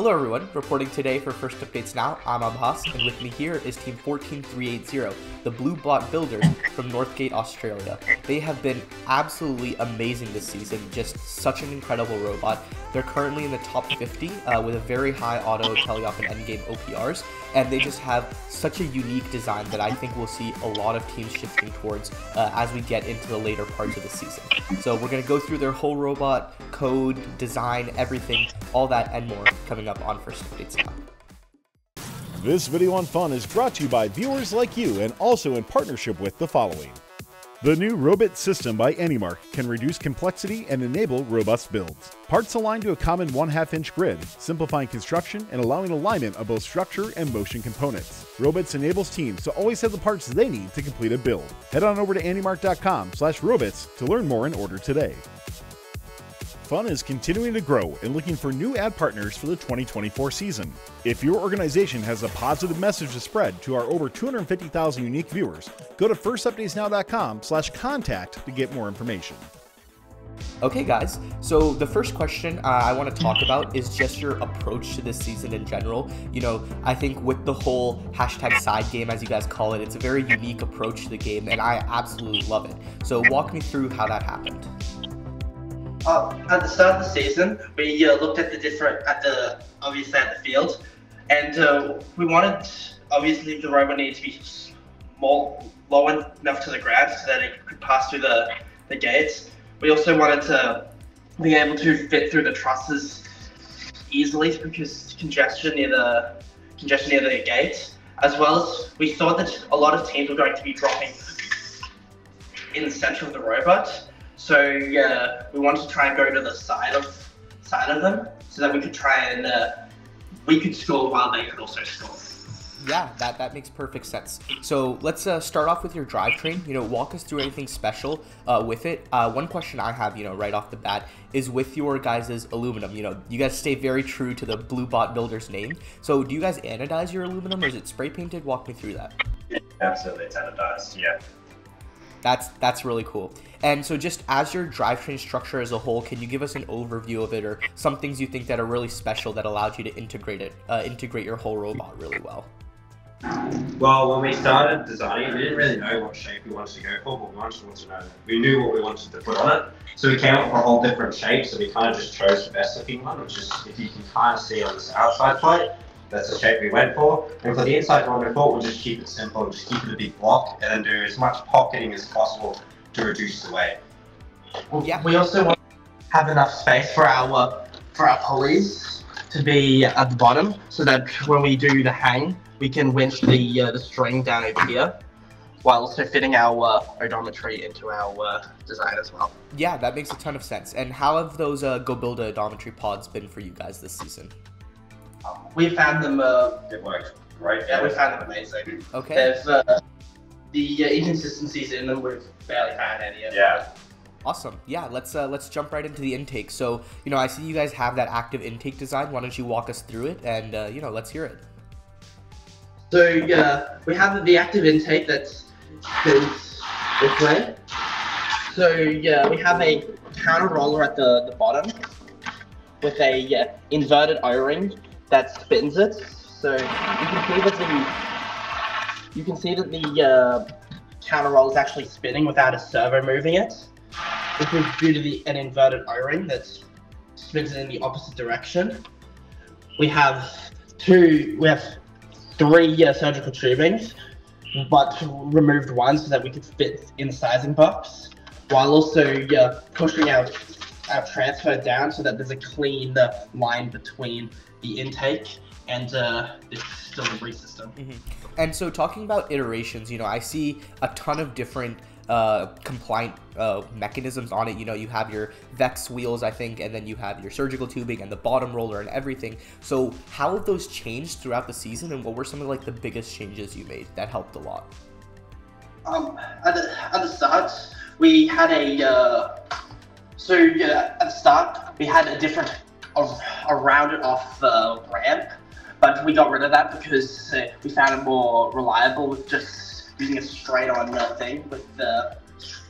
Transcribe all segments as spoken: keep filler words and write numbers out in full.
Hello everyone, reporting today for First Updates Now, I'm Abhas, and with me here is Team one four three eight zero, the Blue Bot Builders from Northgate, Australia. They have been absolutely amazing this season, just such an incredible robot. They're currently in the top fifty uh, with a very high auto, teleop, and endgame O P Rs, and they just have such a unique design that I think we'll see a lot of teams shifting towards uh, as we get into the later parts of the season. So we're going to go through their whole robot, code, design, everything, all that and more coming up on First Updates Now. This video on fun is brought to you by viewers like you and also in partnership with the following. The new Robits system by AndyMark can reduce complexity and enable robust builds. Parts align to a common one half inch grid, simplifying construction and allowing alignment of both structure and motion components. Robits enables teams to always have the parts they need to complete a build. Head on over to andymark dot com slash robits to learn more and order today. Fun is continuing to grow and looking for new ad partners for the twenty twenty-four season. If your organization has a positive message to spread to our over two hundred fifty thousand unique viewers, go to first updates now dot com slash contact to get more information. Okay guys, so the first question uh, I want to talk about is just your approach to this season in general. You know, I think with the whole hashtag side game, as you guys call it, it's a very unique approach to the game and I absolutely love it. So walk me through how that happened. Uh, at the start of the season, we uh, looked at the different, at the obviously at the field, and uh, we wanted obviously the robot needed to be small, low enough to the ground so that it could pass through the the gates. We also wanted to be able to fit through the trusses easily because congestion near the congestion near the gates, as well as we thought that a lot of teams were going to be dropping in the center of the robot. So yeah, we wanted to try and go to the side of side of them so that we could try and uh, we could score while they could also score. Yeah, that that makes perfect sense. So let's uh, start off with your drivetrain. You know, walk us through anything special uh, with it. Uh, one question I have, you know, right off the bat is with your guys' aluminum. You know, you guys stay very true to the Blue Bot Builder's name. So do you guys anodize your aluminum or is it spray painted? Walk me through that. Yeah, absolutely, it's anodized. Yeah. That's that's really cool. And so just as your drivetrain structure as a whole, can you give us an overview of it or some things you think that are really special that allowed you to integrate it, uh, integrate your whole robot really well? Well, when we started designing, we didn't really know what shape we wanted to go for, but we wanted to know, we knew what we wanted to put on it. So we came up with a whole different shape, so we kind of just chose the best looking one, which is, if you can kind of see on this outside plate, that's the shape we went for. And for the inside one, we thought we'll just keep it simple and just keep it a big block and then do as much pocketing as possible to reduce the weight. Well, yeah. We also want to have enough space for our for our pulleys to be at the bottom so that when we do the hang, we can winch the, uh, the string down over here, while also fitting our uh, odometry into our uh, design as well. Yeah, that makes a ton of sense. And how have those uh, Go Build a Odometry pods been for you guys this season? We found them. Uh, it worked great. Yeah, we found them amazing. Okay. Uh, the uh, inconsistencies in them we've barely found any of. Yeah. Awesome. Yeah. Let's uh, let's jump right into the intake. So you know, I see you guys have that active intake design. Why don't you walk us through it? And uh, you know, let's hear it. So uh, we have the active intake that's this way. So yeah, we have a counter roller at the the bottom with a uh, inverted O-ring that spins it, so you can see that the you can see that the uh, counter roll is actually spinning without a servo moving it. This is due to the an inverted O-ring that spins it in the opposite direction. We have two, we have three uh, surgical tubings, but removed one so that we could fit in the sizing box, while also uh, pushing out our transfer down so that there's a clean uh, line between the intake and uh, the delivery system. Mm-hmm. And so talking about iterations, you know, I see a ton of different uh, compliant uh, mechanisms on it. You know, you have your Vex wheels, I think, and then you have your surgical tubing and the bottom roller and everything. So how have those changed throughout the season and what were some of like the biggest changes you made that helped a lot? Um, at, the, at the start, we had a, uh, so yeah, at the start, we had a different a rounded off uh, ramp, but we got rid of that because uh, we found it more reliable with just using a straight on uh, thing with uh,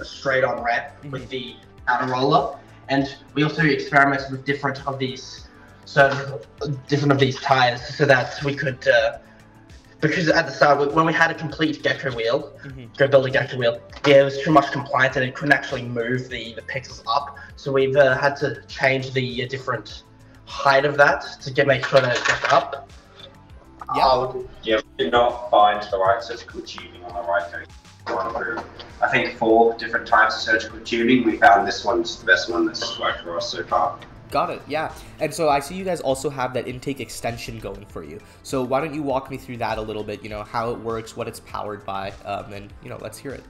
a straight on ramp with the outer roller. And we also experimented with different of these so different of these tires so that we could, uh, because at the start, when we had a complete gecko wheel, mm-hmm. go build a gecko wheel, yeah, it was too much compliance and it couldn't actually move the, the pixels up. So we've uh, had to change the uh, different height of that to get make sure that it gets up. Yeah, um, yeah, we did not bind the right surgical tuning on the right face. I think four different types of surgical tuning. We found this one's the best one that's worked for us so far. Got it, yeah. And so I see you guys also have that intake extension going for you. So why don't you walk me through that a little bit, you know, how it works, what it's powered by, um, and, you know, let's hear it.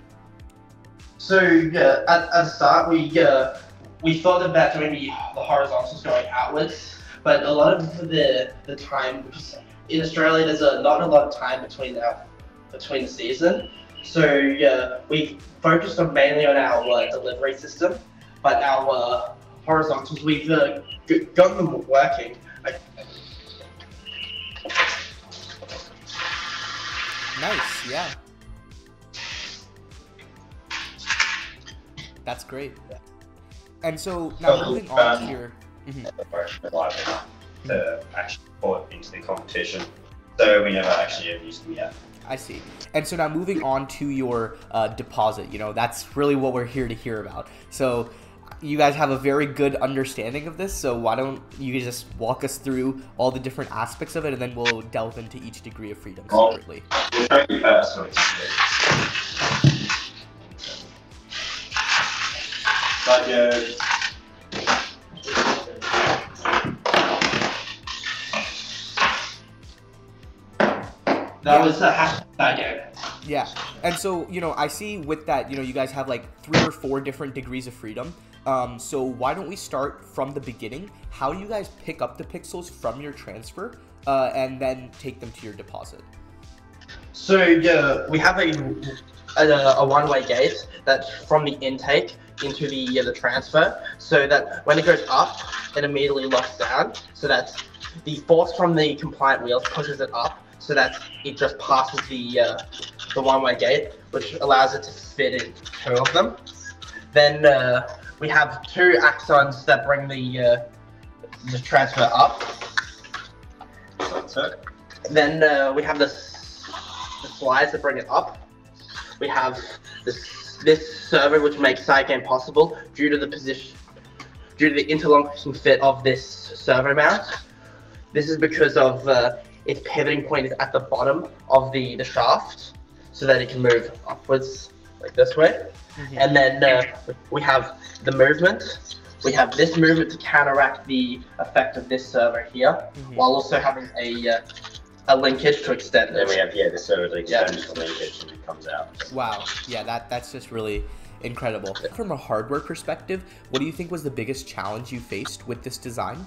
So, yeah, at, at the start, we, uh, we thought about maybe the horizontals going outwards, but a lot of the, the time, in Australia, there's a, not a lot of time between, our, between the season. So yeah, we focused on mainly on our uh, delivery system, but our uh, horizontals, we've uh, got them working. I... Nice, yeah. That's great. And so now so, moving um, on here. Mm-hmm. To actually put into the competition, so we never actually have used them yet. I see. And so now moving on to your uh, deposit, you know, that's really what we're here to hear about. So you guys have a very good understanding of this, so why don't you just walk us through all the different aspects of it, and then we'll delve into each degree of freedom separately. That was a hashtag. Yeah. And so, you know, I see with that, you know, you guys have like three or four different degrees of freedom. Um, so why don't we start from the beginning? How do you guys pick up the pixels from your transfer uh, and then take them to your deposit? So yeah, we have a, a, a one-way gate that's from the intake into the, yeah, the transfer, so that when it goes up, it immediately locks down, so that the force from the compliant wheels pushes it up, so that it just passes the uh, the one-way gate, which allows it to fit in two of them. Then uh, we have two axons that bring the uh, the transfer up. That's it. Then uh, we have the, the slides that bring it up. We have this this server which makes side game possible due to the position, due to the interlocking fit of this servo mount. This is because of uh, its pivoting point is at the bottom of the, the shaft, so that it can move upwards, like this way. Mm-hmm. And then uh, we have the movement. We have this movement to counteract the effect of this server here, mm-hmm. while also having a uh, a linkage to extend it. Then we have, yeah, the server to extend yeah. the linkage and it comes out. Wow, yeah, that that's just really incredible. From a hardware perspective, what do you think was the biggest challenge you faced with this design?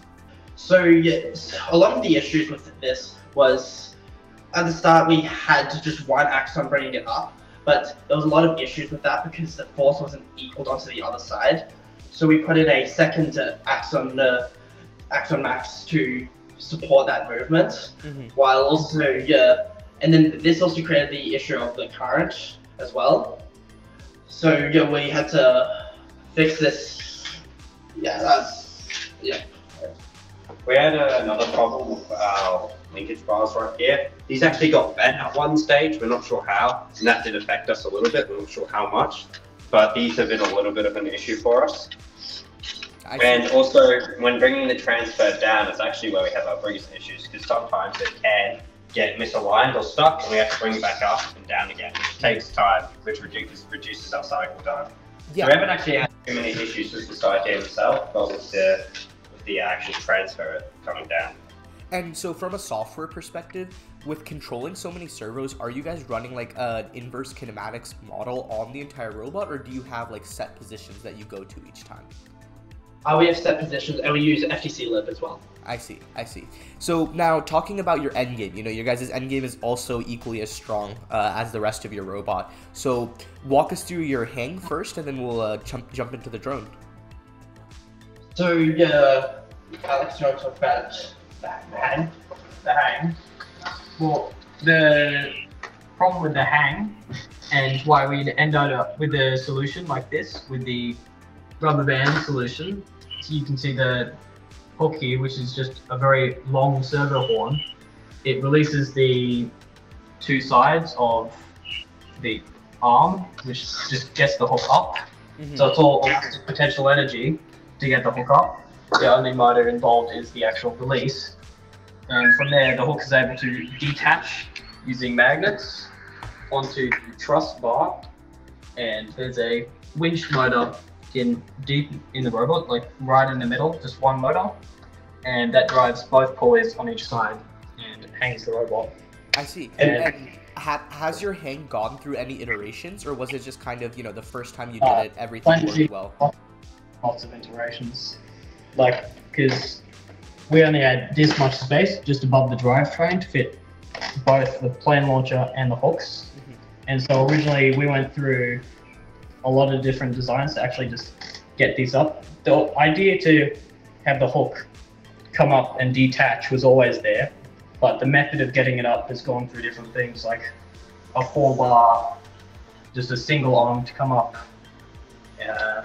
So yes, a lot of the issues with this was, at the start we had just one axon bringing it up, but there was a lot of issues with that because the force wasn't equaled onto the other side. So we put in a second uh, axon, uh, axon max to support that movement, mm-hmm. while also, yeah, and then this also created the issue of the current as well. So yeah, we had to fix this. Yeah, that's, yeah. We had uh, another problem with our linkage bars right here. These actually got bent at one stage, we're not sure how, and that did affect us a little bit, we're not sure how much, but these have been a little bit of an issue for us. I and see. Also, when bringing the transfer down, it's actually where we have our biggest issues, because sometimes it can get misaligned or stuck, and we have to bring it back up and down again, which takes time, which reduces, reduces our cycle time. Yeah. So we haven't actually had too many issues with the side game itself, but with the the actual transfer coming down. And so from a software perspective, with controlling so many servos, are you guys running like an inverse kinematics model on the entire robot, or do you have like set positions that you go to each time? Uh, we have set positions, and we use F T C Lib as well. I see, I see. So now talking about your endgame, you know, your guys' endgame is also equally as strong uh, as the rest of your robot. So walk us through your hang first, and then we'll uh, jump, jump into the drone. So yeah, Alex, you want to talk about the hang? The hang. Well, the problem with the hang and why we end up with a solution like this, with the rubber band solution, so you can see the hook here, which is just a very long servo horn, it releases the two sides of the arm, which just gets the hook up. Mm-hmm. So it's all potential energy to get the hook up. The only motor involved is the actual release. And from there, the hook is able to detach using magnets onto the truss bar. And there's a winch motor in deep in the robot, like right in the middle, just one motor. And that drives both pulleys on each side and hangs the robot. I see. And, and ha has your hang gone through any iterations, or was it just kind of, you know, the first time you did uh, it, everything worked well? Lots of iterations. Like, because we only had this much space just above the drivetrain to fit both the plane launcher and the hooks. Mm-hmm. And so originally we went through a lot of different designs to actually just get these up. The idea to have the hook come up and detach was always there, but the method of getting it up has gone through different things, like a four bar, just a single arm to come up. Uh,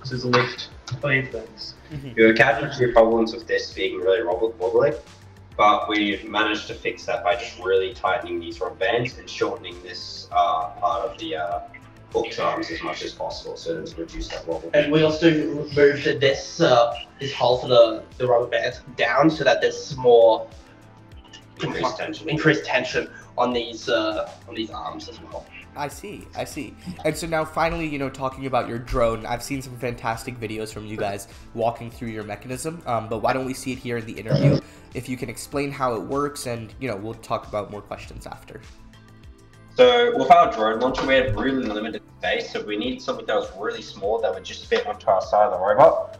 this is a lift. Plenty of things. Mm-hmm. We were catching two problems with this being really robot wobbly, but we've managed to fix that by just really tightening these rod bands and shortening this uh, part of the uh, hook arms as much as possible, so it's reduced that wobble. And we also moved this uh, this hole for the the rubber bands down so that there's more increased tension, increased tension on these uh, on these arms as well. I see, I see. And so now finally, you know, talking about your drone, I've seen some fantastic videos from you guys walking through your mechanism, um, but why don't we see it here in the interview? If you can explain how it works, and, you know, we'll talk about more questions after. So with our drone launcher, we had really limited space, so we needed something that was really small that would just fit onto our side of the robot.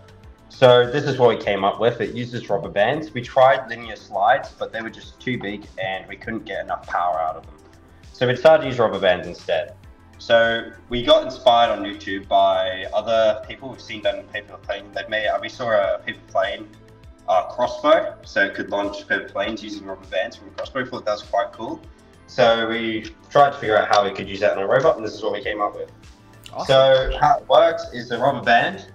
So this is what we came up with. It uses rubber bands. We tried linear slides, but they were just too big and we couldn't get enough power out of them. So we decided to use rubber bands instead. So we got inspired on YouTube by other people. We've seen them in paper plane. They made, we saw a paper plane uh, crossbow, so it could launch paper planes using rubber bands from a crossbow. We thought that was quite cool. So we tried to figure out how we could use that on a robot, and this is what we came up with. Awesome. So how it works is the rubber band,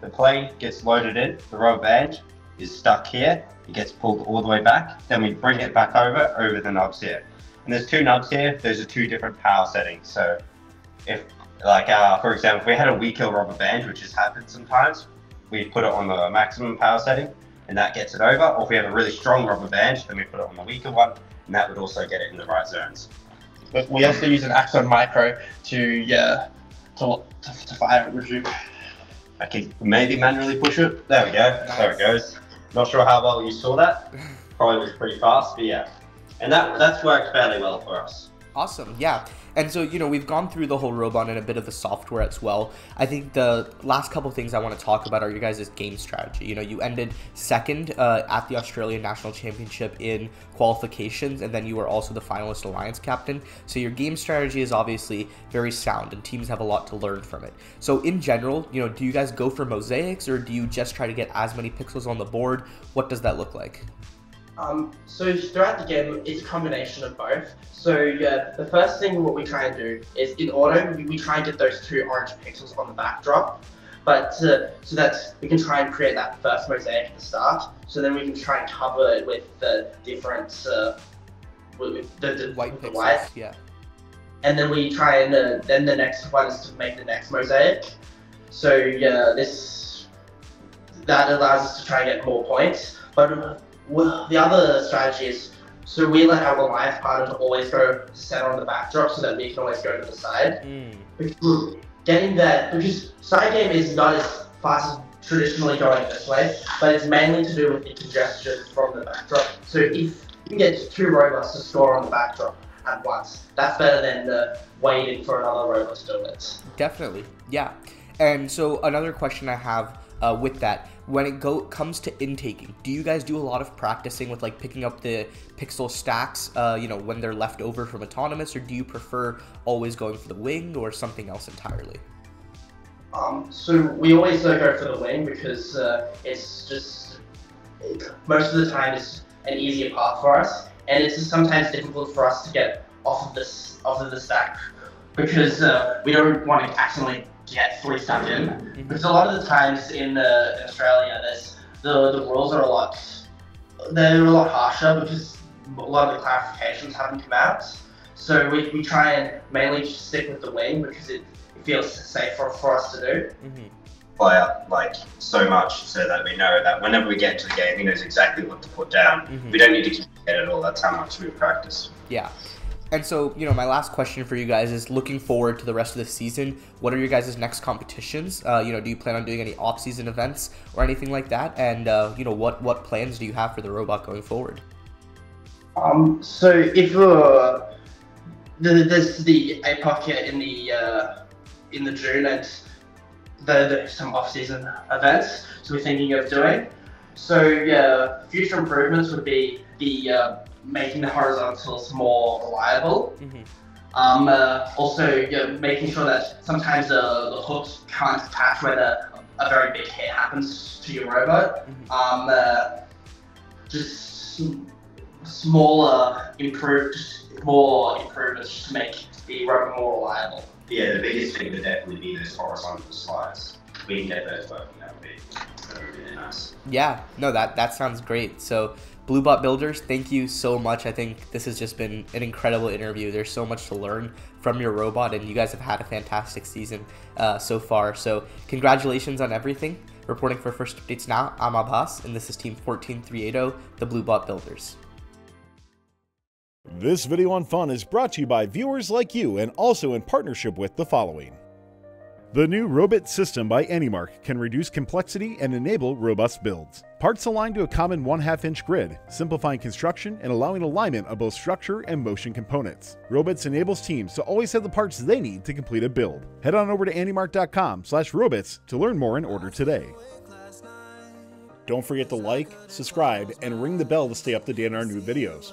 the plane gets loaded in, the rubber band is stuck here, it gets pulled all the way back, then we bring it back over, over the knobs here. And there's two knobs here, those are two different power settings. So if, like, uh, for example, if we had a weaker rubber band, which has happened sometimes, we put it on the maximum power setting and that gets it over. Or if we have a really strong rubber band, then we put it on the weaker one and that would also get it in the right zones. But we also use an Axon Micro to, yeah, to, to, to fire it with you. I can maybe manually push it. There we go, there it goes. Not sure how well you saw that. Probably was pretty fast, but yeah. And that, that's worked fairly well for us. Awesome, yeah. And so, you know, we've gone through the whole robot and a bit of the software as well. I think the last couple of things I want to talk about are your guys' game strategy. You know, you ended second uh, at the Australian National Championship in qualifications, and then you were also the finalist alliance captain. So your game strategy is obviously very sound, and teams have a lot to learn from it. So in general, you know, do you guys go for mosaics, or do you just try to get as many pixels on the board? What does that look like? Um, so throughout the game, it's a combination of both. So yeah, the first thing what we try and do is in auto, we, we try and get those two orange pixels on the backdrop, but uh, so that we can try and create that first mosaic at the start. So then we can try and cover it with the different uh, with the, the white the pixels, white. yeah. And then we try and uh, then the next one is to make the next mosaic. So yeah, this that allows us to try and get more points, but. Uh, Well, the other strategy is, so we let our Goliath partner to always go set on the backdrop so that we can always go to the side. Mm. Getting that, because side game is not as fast as traditionally going this way, but it's mainly to do with the congestion from the backdrop. So if you can get two robots to score on the backdrop at once, that's better than the waiting for another robot to do it. Definitely, yeah. And so another question I have uh, with that, when it go comes to intaking, do you guys do a lot of practicing with like picking up the pixel stacks, uh, you know, when they're left over from autonomous, or do you prefer always going for the wing or something else entirely? Um, so we always uh, go for the wing because uh, it's just, it, most of the time it's an easier path for us, and it's just sometimes difficult for us to get off of this, off of the stack because uh, we don't want to accidentally get fully stuck in, because a lot of the times in, uh, in Australia, there's the, the rules are a lot, they're a lot harsher because a lot of the clarifications haven't come out. So we, we try and mainly just stick with the wing because it feels safer for us to do. Mm-hmm. Play up like so much so that we know that whenever we get to the game, he knows exactly what to put down. Mm-hmm. We don't need to communicate at all. That's how much we practice. Yeah. And so, you know, my last question for you guys is looking forward to the rest of the season. What are your guys' next competitions? Uh, you know, do you plan on doing any off-season events or anything like that? And, uh, you know, what, what plans do you have for the robot going forward? Um, so if uh, the, there's the A P O C in the, uh, in the June and the, the, some off-season events, so we're thinking of doing. So yeah, future improvements would be the uh, making the horizontals more reliable. Mm-hmm. um, uh, also, yeah, making sure that sometimes uh, the hooks can't attach when a, a very big hit happens to your robot. Mm-hmm. um, uh, just smaller, improved, more improvements to make the robot more reliable. Yeah, the biggest thing would definitely be those horizontal slides. We can get those working, that would be, that would be really nice. Yeah, no, that, that sounds great. So, Blue Bot Builders, thank you so much. I think this has just been an incredible interview. There's so much to learn from your robot, and you guys have had a fantastic season uh, so far. So, congratulations on everything. Reporting for First Updates Now, I'm Abhas, and this is Team one four three eight zero, the Blue Bot Builders. This video on fun is brought to you by viewers like you and also in partnership with the following. The new Robits system by AndyMark can reduce complexity and enable robust builds. Parts aligned to a common one half inch grid, simplifying construction and allowing alignment of both structure and motion components. Robits enables teams to always have the parts they need to complete a build. Head on over to andymark dot com slash robits to learn more and order today. Don't forget to like, subscribe, and ring the bell to stay up to date on our new videos.